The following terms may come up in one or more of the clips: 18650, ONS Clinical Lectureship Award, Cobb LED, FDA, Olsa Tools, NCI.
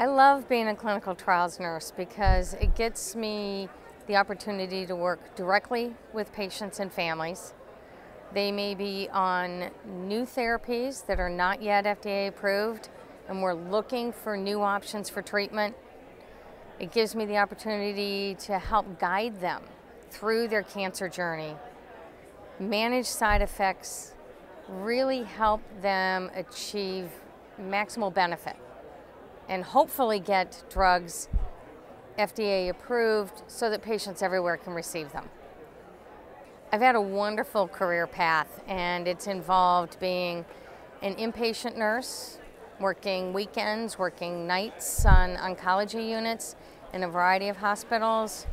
I love being a clinical trials nurse because it gets me the opportunity to work directly with patients and families. They may be on new therapies that are not yet FDA approved, and we're looking for new options for treatment. It gives me the opportunity to help guide them through their cancer journey, manage side effects, really help them achieve maximal benefit, and hopefully get drugs FDA approved so that patients everywhere can receive them. I've had a wonderful career path, and it's involved being an inpatient nurse, working weekends, working nights on oncology units in a variety of hospitals,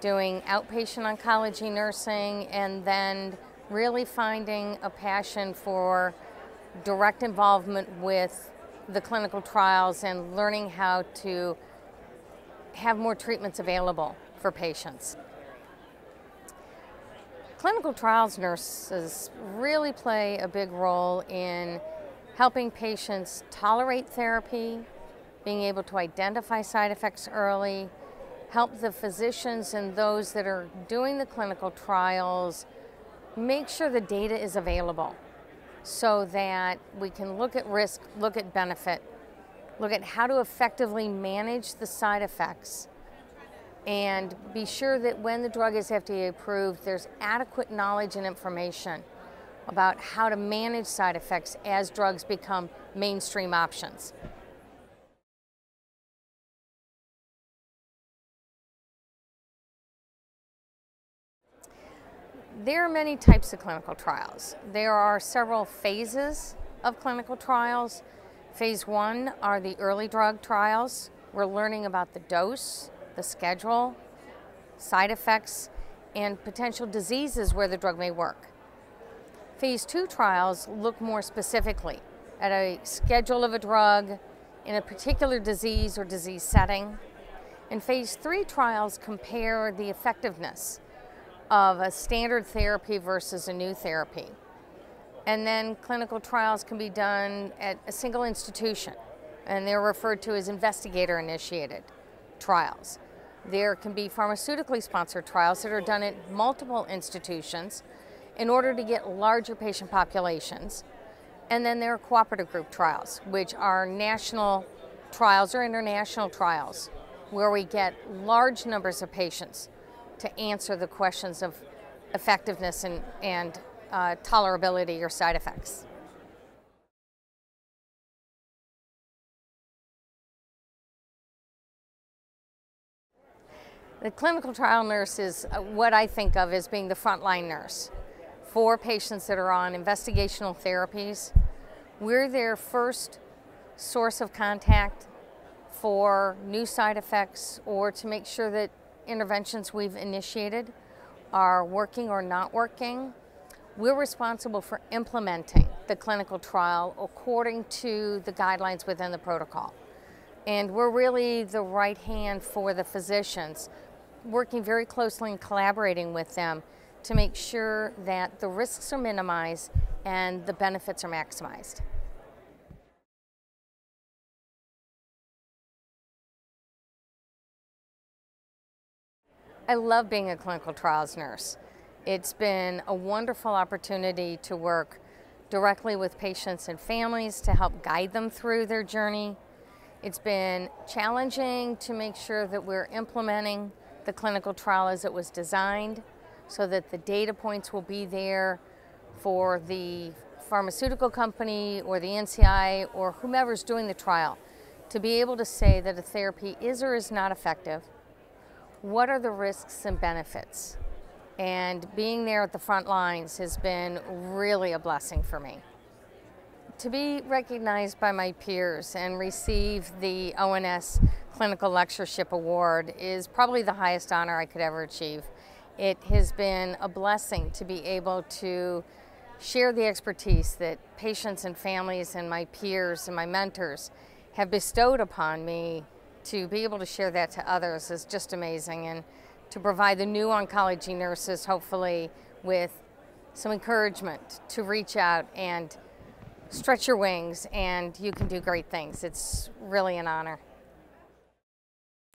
doing outpatient oncology nursing, and then really finding a passion for direct involvement with the clinical trials and learning how to have more treatments available for patients. Clinical trials nurses really play a big role in helping patients tolerate therapy, being able to identify side effects early, help the physicians and those that are doing the clinical trials make sure the data is available so that we can look at risk, look at benefit, look at how to effectively manage the side effects, and be sure that when the drug is FDA approved, there's adequate knowledge and information about how to manage side effects as drugs become mainstream options. There are many types of clinical trials. There are several phases of clinical trials. Phase 1 are the early drug trials. We're learning about the dose, the schedule, side effects, and potential diseases where the drug may work. Phase 2 trials look more specifically at a schedule of a drug in a particular disease or disease setting. And Phase 3 trials compare the effectiveness of a standard therapy versus a new therapy. And then clinical trials can be done at a single institution, and they're referred to as investigator-initiated trials. There can be pharmaceutically sponsored trials that are done at multiple institutions in order to get larger patient populations. And then there are cooperative group trials, which are national trials or international trials, where we get large numbers of patients to answer the questions of effectiveness and tolerability or side effects. The clinical trial nurse is what I think of as being the frontline nurse for patients that are on investigational therapies. We're their first source of contact for new side effects or to make sure that interventions we've initiated are working or not working. We're responsible for implementing the clinical trial according to the guidelines within the protocol. And we're really the right hand for the physicians, working very closely and collaborating with them to make sure that the risks are minimized and the benefits are maximized. I love being a clinical trials nurse. It's been a wonderful opportunity to work directly with patients and families to help guide them through their journey. It's been challenging to make sure that we're implementing the clinical trial as it was designed so that the data points will be there for the pharmaceutical company or the NCI or whomever's doing the trial to be able to say that a therapy is or is not effective, what are the risks and benefits. And being there at the front lines has been really a blessing for me. To be recognized by my peers and receive the ONS Clinical Lectureship Award is probably the highest honor I could ever achieve. It has been a blessing to be able to share the expertise that patients and families and my peers and my mentors have bestowed upon me. To be able to share that to others is just amazing, and to provide the new oncology nurses hopefully with some encouragement to reach out and stretch your wings, and you can do great things. It's really an honor.